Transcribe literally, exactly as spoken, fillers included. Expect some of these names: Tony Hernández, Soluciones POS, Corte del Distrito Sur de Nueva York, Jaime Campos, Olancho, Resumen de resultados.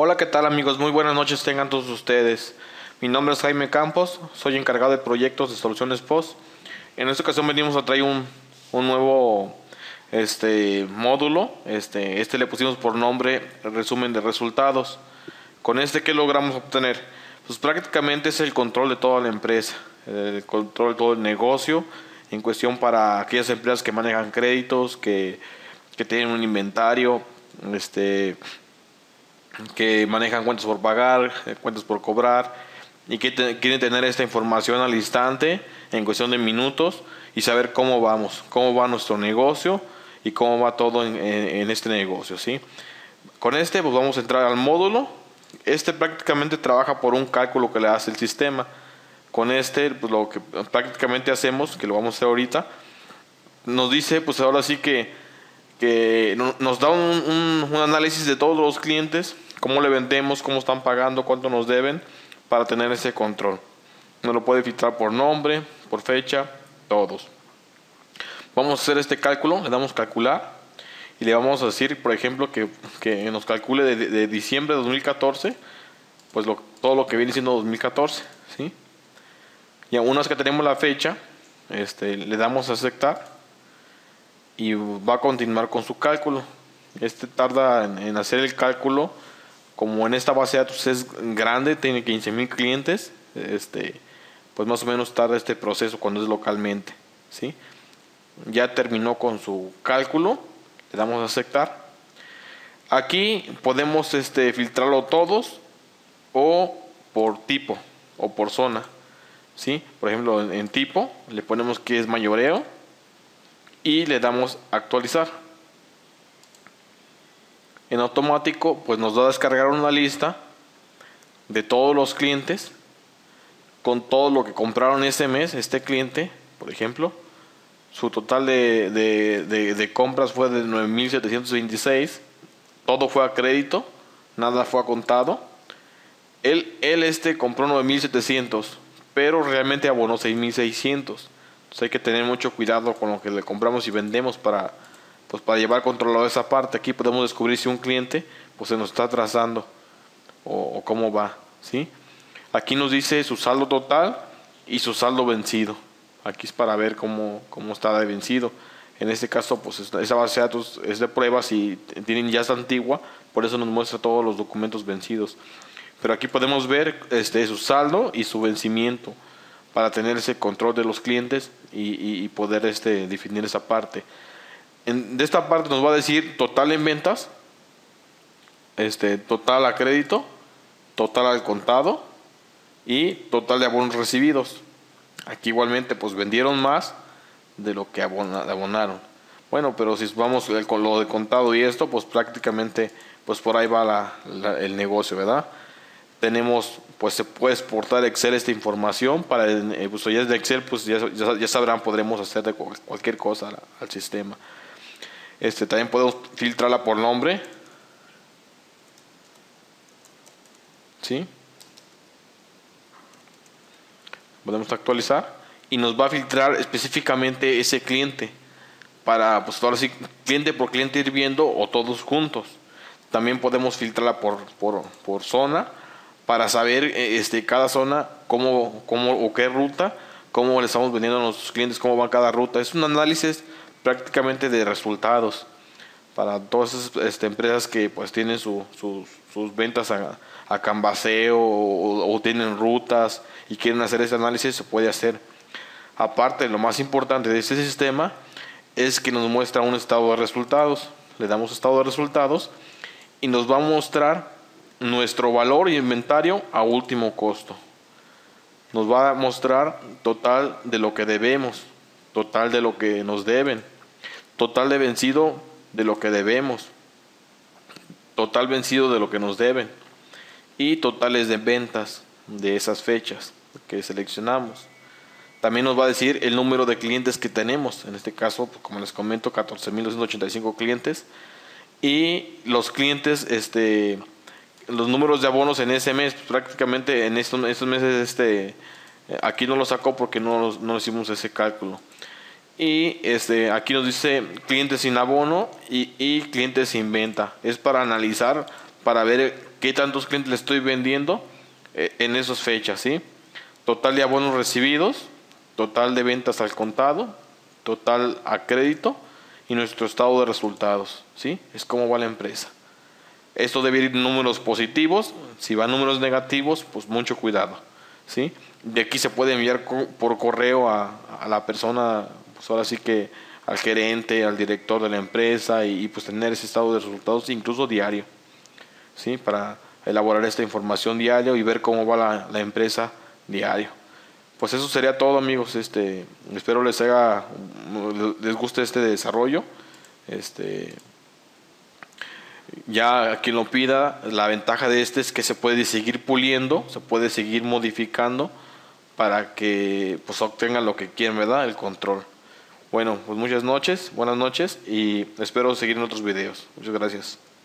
Hola, ¿qué tal amigos? Muy buenas noches tengan todos ustedes. Mi nombre es Jaime Campos, soy encargado de proyectos de Soluciones P O S. En esta ocasión venimos a traer un, un nuevo este, módulo. Este, este le pusimos por nombre Resumen de resultados. Con este, ¿qué logramos obtener? Pues prácticamente es el control de toda la empresa, el control de todo el negocio, en cuestión para aquellas empresas que manejan créditos, que, que tienen un inventario, este... que manejan cuentas por pagar, cuentas por cobrar y que te, quieren tener esta información al instante, en cuestión de minutos, y saber cómo vamos, cómo va nuestro negocio y cómo va todo en, en, en este negocio, ¿sí? Con este pues vamos a entrar al módulo. Este prácticamente trabaja por un cálculo que le hace el sistema. Con este pues lo que prácticamente hacemos, que lo vamos a hacer ahorita, nos dice pues ahora sí que, que nos da un, un, un análisis de todos los clientes, cómo le vendemos, cómo están pagando, cuánto nos deben, para tener ese control. Nos lo puede filtrar por nombre, por fecha, todos. Vamos a hacer este cálculo, le damos calcular y le vamos a decir, por ejemplo, que, que nos calcule de, de diciembre de dos mil catorce, pues lo, todo lo que viene siendo dos mil catorce, ¿sí? Y una vez que tenemos la fecha, este, le damos a aceptar y va a continuar con su cálculo. Este tarda en, en hacer el cálculo. Como en esta base de datos es grande, tiene quince mil clientes, este, pues más o menos tarda este proceso cuando es localmente, ¿sí? Ya terminó con su cálculo, le damos a aceptar. Aquí podemos este, filtrarlo todos o por tipo o por zona, ¿sí? Por ejemplo, en, en tipo le ponemos que es mayoreo y le damos a actualizar. En automático pues nos va a descargar una lista de todos los clientes con todo lo que compraron este mes. Este cliente, por ejemplo, su total de, de, de, de compras fue de nueve mil setecientos veintiséis. Todo fue a crédito, nada fue a contado. Él, él este compró nueve mil setecientos, pero realmente abonó seis mil seiscientos. Entonces hay que tener mucho cuidado con lo que le compramos y vendemos para... pues para llevar controlado esa parte. Aquí podemos descubrir si un cliente pues se nos está atrasando o, o cómo va, ¿sí? Aquí nos dice su saldo total y su saldo vencido. Aquí es para ver cómo, cómo está de vencido. En este caso pues esa base de datos es de pruebas y tienen ya es antigua, por eso nos muestra todos los documentos vencidos. Pero aquí podemos ver este, su saldo y su vencimiento para tener ese control de los clientes y, y, y poder este, definir esa parte. De esta parte nos va a decir total en ventas, este, total a crédito, total al contado y total de abonos recibidos. Aquí igualmente pues vendieron más de lo que abonaron. Bueno, pero si vamos con lo de contado y esto, pues prácticamente pues por ahí va la, la, el negocio, ¿verdad? Tenemos, pues se puede exportar Excel esta información. Para el uso ya de Excel, pues ya, ya, ya sabrán, podremos hacer de cualquier cosa al, al sistema. Este, también podemos filtrarla por nombre, ¿sí? Podemos actualizar y nos va a filtrar específicamente ese cliente para, pues ahora sí, cliente por cliente ir viendo, o todos juntos. También podemos filtrarla por, por, por zona para saber este, cada zona cómo, cómo o qué ruta, cómo le estamos vendiendo a nuestros clientes, cómo va cada ruta. Es un análisis prácticamente de resultados para todas esas este, empresas que pues tienen su, su, sus ventas a, a canvaseo o, o tienen rutas y quieren hacer ese análisis, se puede hacer. Aparte, lo más importante de este sistema es que nos muestra un estado de resultados. Le damos estado de resultados y nos va a mostrar nuestro valor y inventario a último costo. Nos va a mostrar total de lo que debemos, total de lo que nos deben, total de vencido de lo que debemos, total vencido de lo que nos deben y totales de ventas de esas fechas que seleccionamos. También nos va a decir el número de clientes que tenemos. En este caso, pues, como les comento, catorce mil doscientos ochenta y cinco clientes, y los clientes, este, los números de abonos en ese mes. Pues, prácticamente en estos, estos meses, este, aquí no lo sacó porque no, no hicimos ese cálculo. Y este, aquí nos dice clientes sin abono y, y clientes sin venta. Es para analizar, para ver qué tantos clientes le estoy vendiendo eh, en esas fechas, ¿sí? Total de abonos recibidos, total de ventas al contado, total a crédito y nuestro estado de resultados, ¿sí? Es como va la empresa. Esto debe ir números positivos. Si van números negativos, pues mucho cuidado, ¿sí? De aquí se puede enviar co por correo a, a la persona, pues ahora sí que al gerente, al director de la empresa y, y pues tener ese estado de resultados incluso diario, ¿sí? Para elaborar esta información diario y ver cómo va la, la empresa diario. Pues eso sería todo, amigos. Este, espero les haga, les guste este desarrollo. Este, ya a quien lo pida, la ventaja de este es que se puede seguir puliendo, se puede seguir modificando para que pues obtengan lo que quieren, ¿verdad? El control. Bueno, pues muchas noches, buenas noches y espero seguir en otros videos. Muchas gracias.